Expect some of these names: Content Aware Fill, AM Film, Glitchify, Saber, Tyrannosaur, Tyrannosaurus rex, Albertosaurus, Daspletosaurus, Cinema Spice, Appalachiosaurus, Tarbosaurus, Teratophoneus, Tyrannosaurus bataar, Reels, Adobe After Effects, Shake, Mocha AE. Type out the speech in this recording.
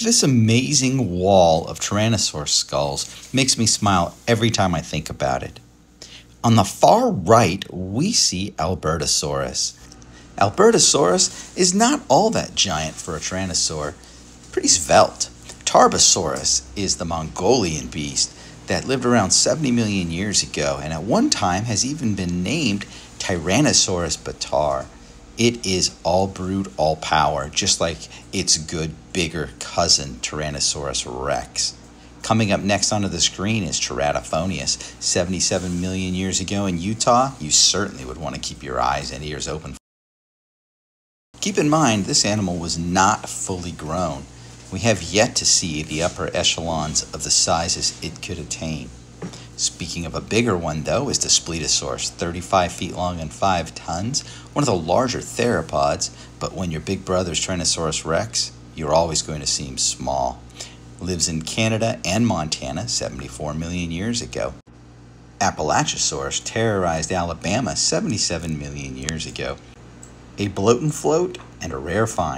This amazing wall of Tyrannosaur skulls makes me smile every time I think about it. On the far right, we see Albertosaurus. Albertosaurus is not all that giant for a Tyrannosaur, pretty svelte. Tarbosaurus is the Mongolian beast that lived around 70 million years ago and at one time has even been named Tyrannosaurus bataar. It is all brood, all power, just like its good, bigger cousin, Tyrannosaurus rex. Coming up next onto the screen is Teratophoneus. 77 million years ago in Utah, you certainly would want to keep your eyes and ears open. Keep in mind, this animal was not fully grown. We have yet to see the upper echelons of the sizes it could attain. Speaking of a bigger one, though, is Daspletosaurus, 35 feet long and 5 tons, one of the larger theropods, but when your big brother's Tyrannosaurus rex, you're always going to seem small. Lives in Canada and Montana 74 million years ago. Appalachiosaurus terrorized Alabama 77 million years ago. A bloat and float and a rare find.